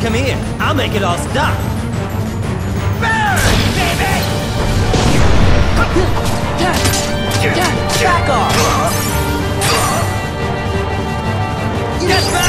Come here, I'll make it all stop. Burn, baby! Back off! Yes,